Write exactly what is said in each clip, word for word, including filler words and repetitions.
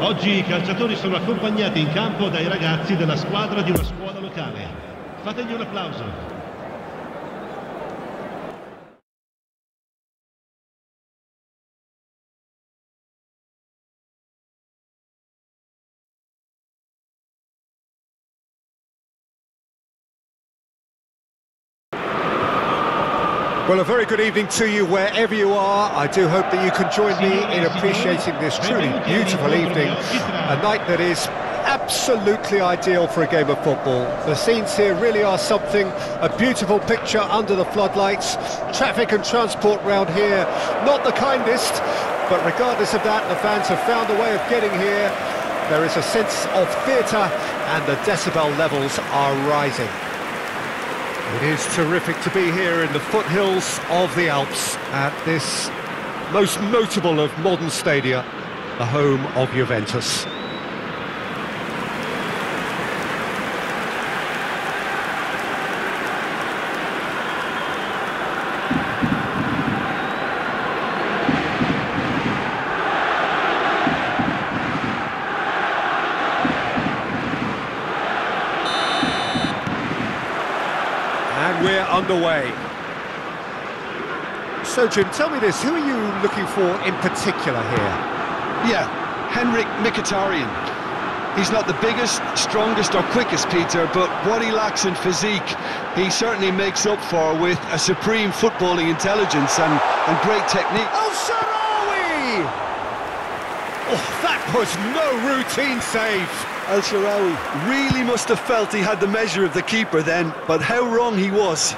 Oggi I calciatori sono accompagnati in campo dai ragazzi della squadra di una scuola locale. Fategli un applauso. Well, a very good evening to you wherever you are. I do hope that you can join me in appreciating this truly beautiful evening. A night that is absolutely ideal for a game of football. The scenes here really are something, a beautiful picture under the floodlights. Traffic and transport round here, not the kindest, but regardless of that, the fans have found a way of getting here. There is a sense of theatre and the decibel levels are rising. It is terrific to be here in the foothills of the Alps at this most notable of modern stadia, the home of Juventus. We're underway. So, Jim, tell me this, who are you looking for in particular here? Yeah, Henrik Mkhitaryan. He's not the biggest, strongest or quickest, Peter, but what he lacks in physique, he certainly makes up for with a supreme footballing intelligence and, and great technique. El Shaarawy! Oh, that was no routine save. El Shaarawy really must have felt he had the measure of the keeper then, but how wrong he was.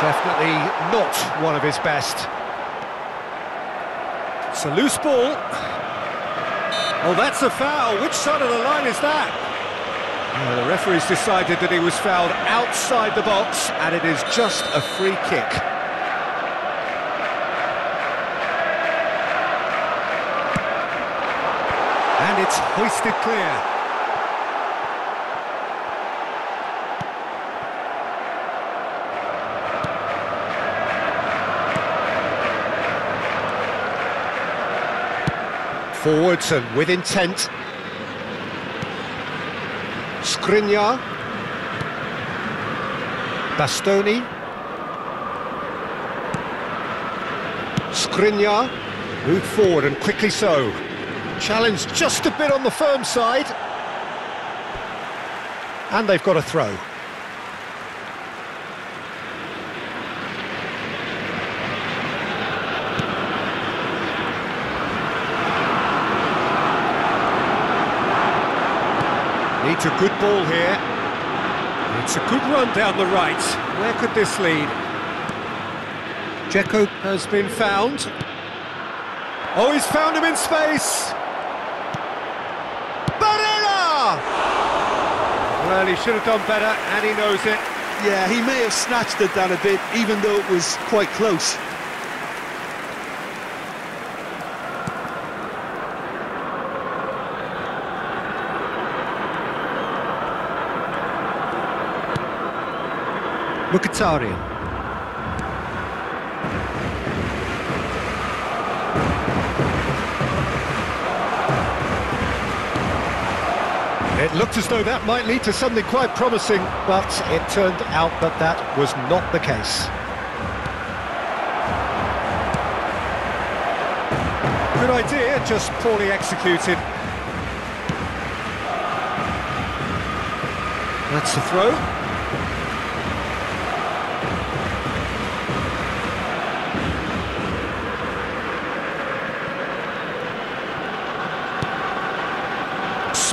Definitely not one of his best. It's a loose ball. Oh, that's a foul. Which side of the line is that? Well, the referee's decided that he was fouled outside the box, and it is just a free kick. And it's hoisted clear. Forwards and with intent. Skriniar. Bastoni. Skriniar. Moved forward and quickly so. Challenged just a bit on the firm side. And they've got a throw. Needs a good ball here. It's a good run down the right. Where could this lead? Dzeko has been found. Oh, he's found him in space. Barella! Well, he should have done better, and he knows it. Yeah, he may have snatched it down a bit, even though it was quite close. Mkhitaryan. It looked as though that might lead to something quite promising, but it turned out that that was not the case. Good idea, just poorly executed. That's the throw.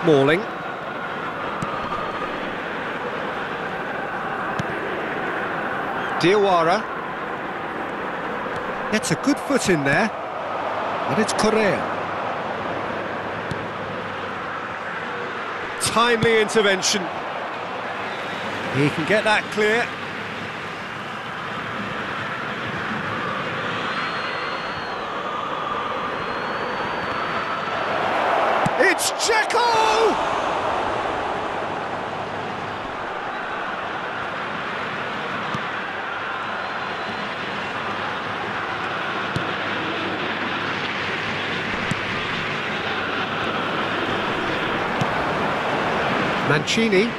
Smalling. Diawara. Gets a good foot in there. And it's Correa. Timely intervention. He can get that clear. It's Dzeko! Mancini.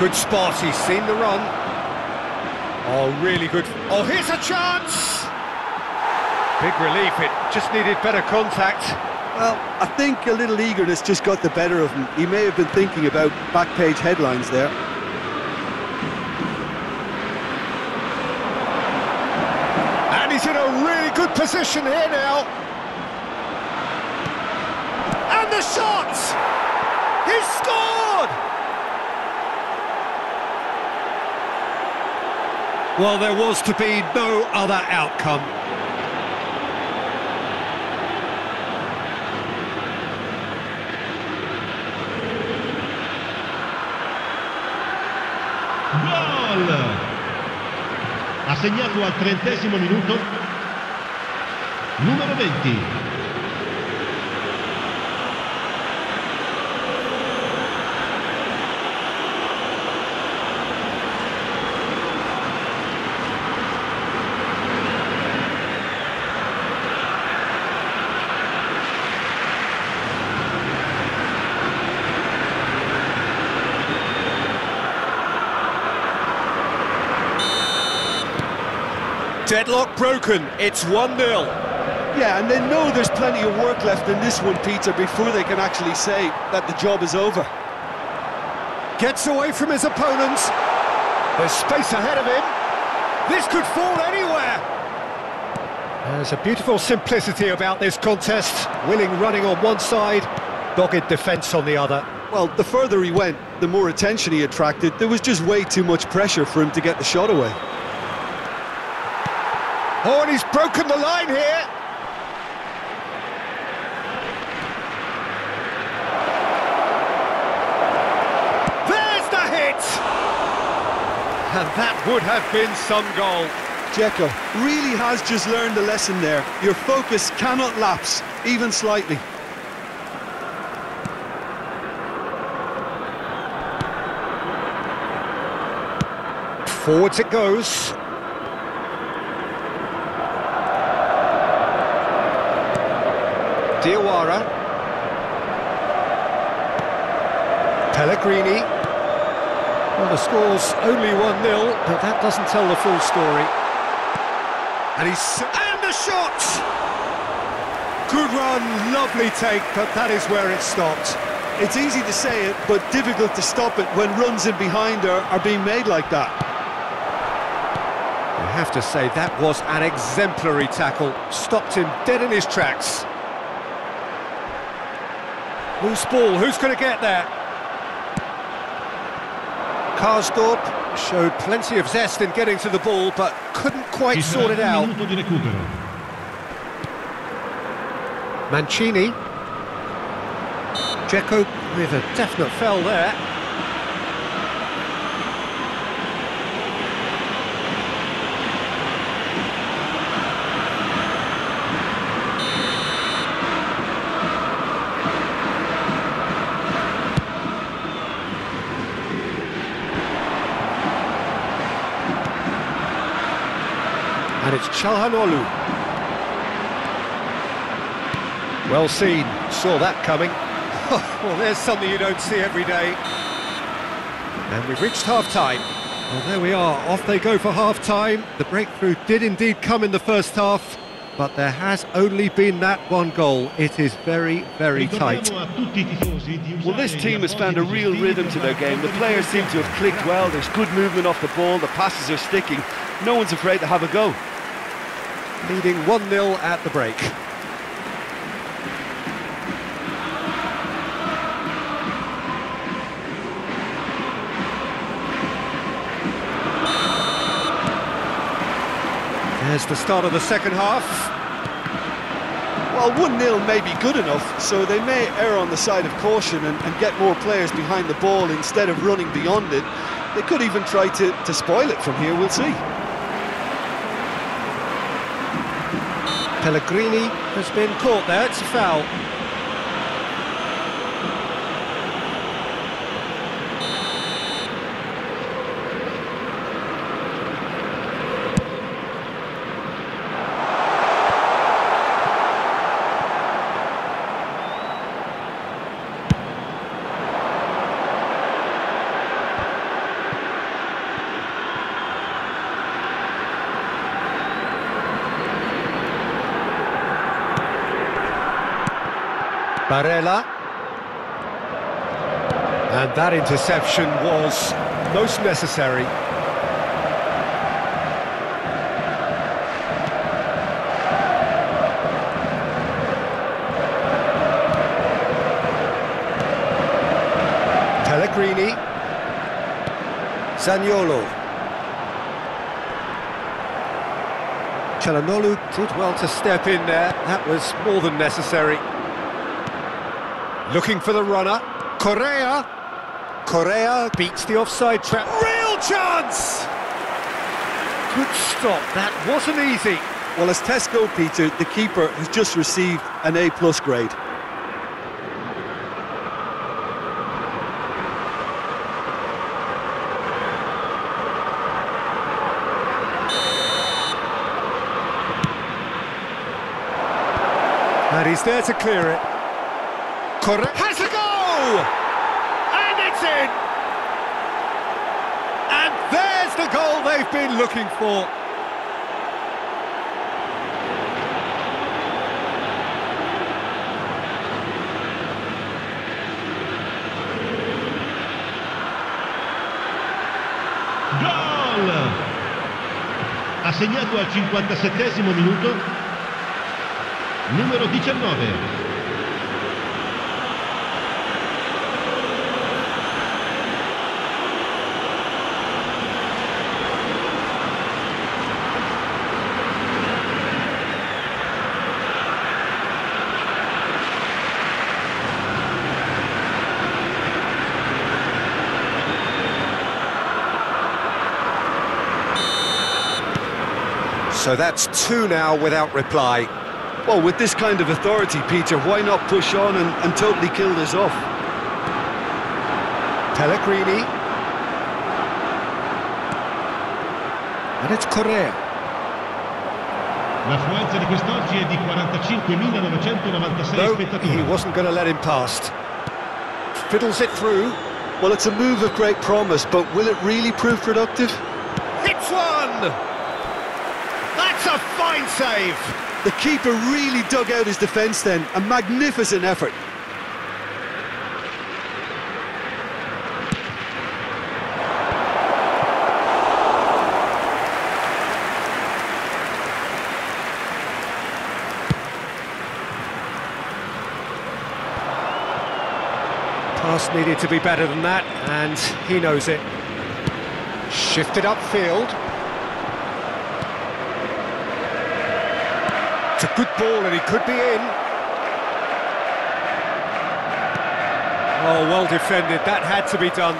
Good spot, he's seen the run. Oh, really good. Oh, here's a chance! Big relief, it just needed better contact. Well, I think a little eagerness just got the better of him. He may have been thinking about back page headlines there. Good position here now, and the shot! He scored! Well, there was to be no other outcome. Gol! Ha segnato al trentesimo minuto. Numero venti. Deadlock broken, it's one nil. Yeah, and they know there's plenty of work left in this one, Peter, before they can actually say that the job is over. Gets away from his opponents. There's space ahead of him. This could fall anywhere. There's a beautiful simplicity about this contest. Willing running on one side, dogged defence on the other. Well, the further he went, the more attention he attracted. There was just way too much pressure for him to get the shot away. Oh, and he's broken the line here. And that would have been some goal. Dzeko really has just learned a lesson there. Your focus cannot lapse, even slightly. Forwards it goes. Diawara. Pellegrini. Well, the score's only one nil, but that doesn't tell the full story. And he's... and the shot! Good run, lovely take, but that is where it stopped. It's easy to say it, but difficult to stop it when runs in behind her are being made like that. I have to say, that was an exemplary tackle. Stopped him dead in his tracks. Loose ball, who's going to get there? Karsdorp showed plenty of zest in getting to the ball, but couldn't quite sort it out. Mancini. Dzeko with a definite foul there. And it's Çalhanoğlu. Well seen, saw that coming. Well, there's something you don't see every day. And we've reached half-time. Well, there we are, off they go for half-time. The breakthrough did indeed come in the first half, but there has only been that one goal. It is very, very tight. Well, this team has found a real rhythm to their game. The players seem to have clicked well, there's good movement off the ball, the passes are sticking. No one's afraid to have a go. Leading one nil at the break. There's the start of the second half. Well, one nil may be good enough, so they may err on the side of caution and, and get more players behind the ball instead of running beyond it. They could even try to, to spoil it from here, we'll see. Pellegrini has been caught there, it's a foul. Barella, and that interception was most necessary. Pellegrini, Zaniolo, Çalhanoğlu did well to step in there. That was more than necessary. Looking for the runner, Correa. Correa beats the offside trap. Real chance! Good stop, that wasn't easy. Well, as Tesco, Peter, the keeper has just received an A plus grade. And he's there to clear it. Correa has a goal! And it's in! And there's the goal they've been looking for. Gol! Ha segnato al cinquantasettesimo minuto, numero diciannove. So that's two now without reply. Well, with this kind of authority, Peter, why not push on and, and totally kill this off? Pellegrini. And it's Correa. L'affluenza di quest'oggi è di quarantacinquemilanovantocinovantasei spettatori. No, he wasn't going to let him past. Fiddles it through. Well, it's a move of great promise, but will it really prove productive? Hits one! That's a fine save! The keeper really dug out his defence then, a magnificent effort. Pass needed to be better than that, and he knows it. Shifted upfield. It's a good ball and he could be in. Oh, well defended, that had to be done.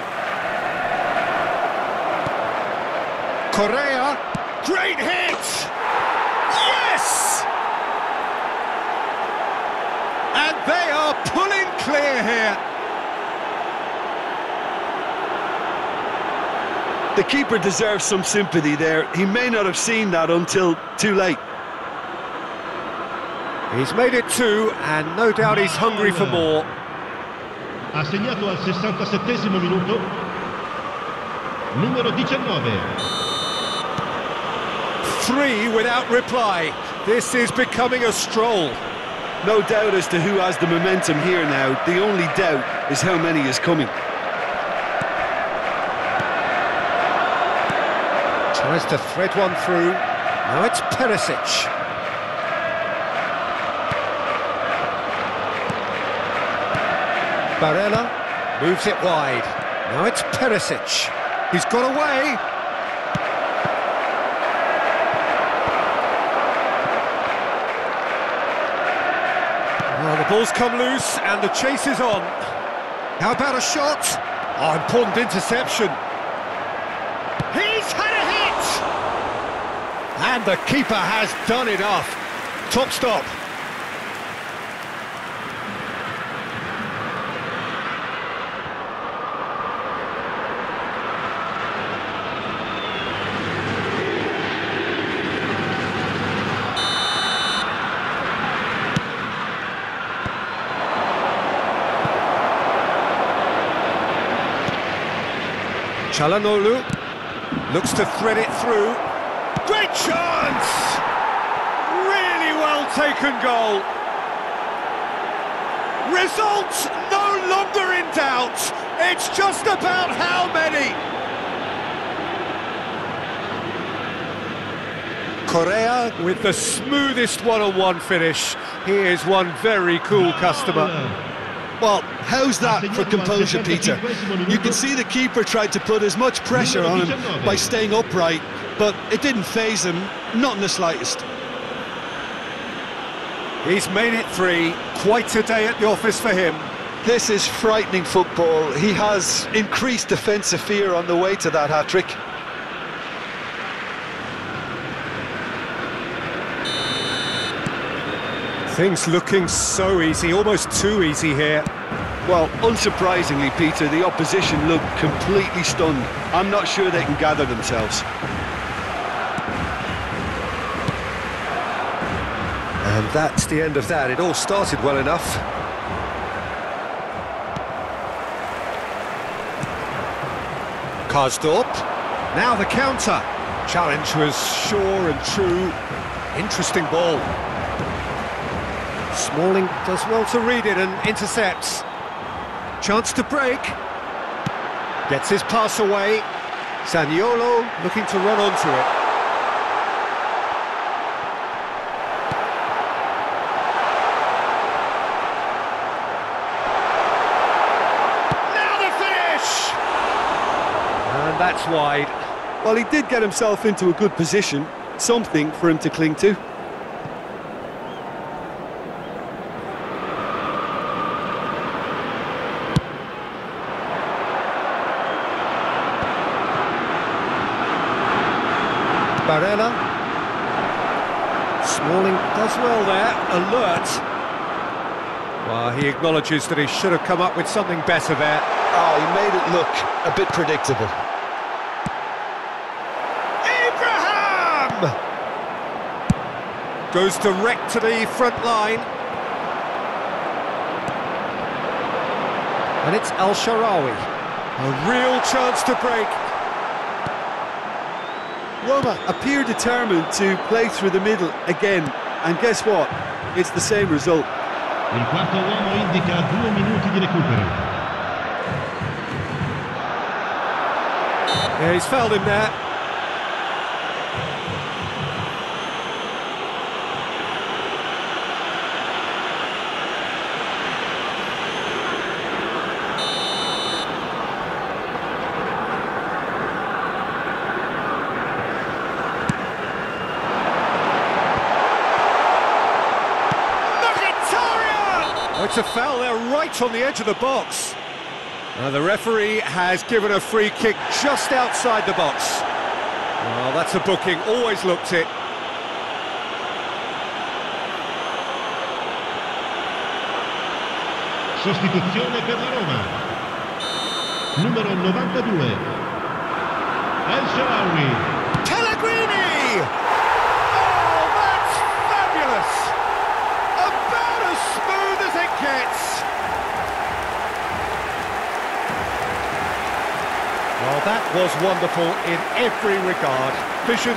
Correa, great hit! Yes! And they are pulling clear here. The keeper deserves some sympathy there. He may not have seen that until too late. He's made it two, and no doubt he's hungry for more. Ha segnato al sessantasettesimo minuto, numero diciannove. Three without reply. This is becoming a stroll. No doubt as to who has the momentum here now. The only doubt is how many is coming. Tries to thread one through. Now it's Perisic. Barella moves it wide. Now it's Perisic. He's got away. The ball's come loose and the chase is on. How about a shot? Oh, important interception. He's had a hit! And the keeper has done enough. Top stop. Çalhanoğlu looks to thread it through. Great chance! Really well taken goal. Results no longer in doubt. It's just about how many. Correa with the smoothest one-on-one finish. He is one very cool customer. Well, how's that for composure, Peter? You can see the keeper tried to put as much pressure on him by staying upright, but it didn't faze him, not in the slightest. He's made it three, quite a day at the office for him. This is frightening football. He has increased defensive fear on the way to that hat-trick. Things looking so easy, almost too easy here. Well, unsurprisingly, Peter, the opposition looked completely stunned. I'm not sure they can gather themselves. And that's the end of that. It all started well enough. Karsdorp. Now the counter. Challenge was sure and true. Interesting ball. Smalling does well to read it and intercepts. Chance to break. Gets his pass away. Zaniolo looking to run onto it. Now the finish! And that's wide. Well, he did get himself into a good position. Something for him to cling to. Barella. Smalling does well there, alert. Well, he acknowledges that he should have come up with something better there. Oh, he made it look a bit predictable. Abraham! Goes direct to the front line. And it's El Shaarawy. A real chance to break. Roma appear determined to play through the middle again, and guess what? It's the same result. Il quarto uomo indica due minuti di recupero. Yeah, he's fouled him there. It's a foul there, right on the edge of the box. Now the referee has given a free kick just outside the box. Well, that's a booking, always looked it. Sostituzione per la Roma. Numero novantadue. El Shaarawy. Pellegrini! Oh, that's fabulous! Smooth as it gets. Well, that was wonderful in every regard. Vision,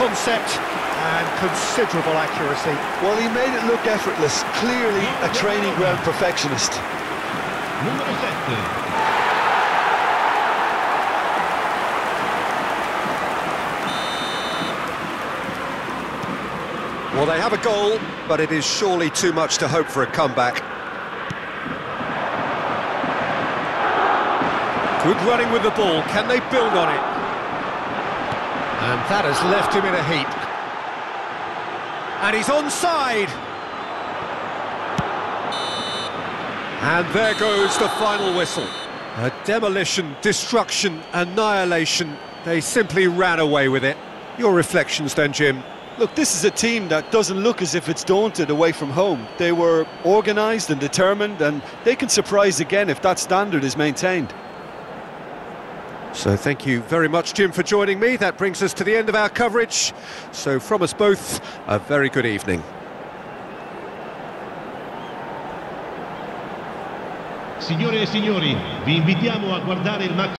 concept and considerable accuracy. Well, he made it look effortless. Clearly a training ground perfectionist. Numero sette. Well, they have a goal, but it is surely too much to hope for a comeback. Good running with the ball. Can they build on it? And that has left him in a heap. And he's onside. And there goes the final whistle. A demolition, destruction, annihilation. They simply ran away with it. Your reflections then, Jim? Look, this is a team that doesn't look as if it's daunted away from home. They were organised and determined, and they can surprise again if that standard is maintained. So thank you very much, Jim, for joining me. That brings us to the end of our coverage. So from us both, a very good evening. Signore e signori, vi invitiamo a guardare il match.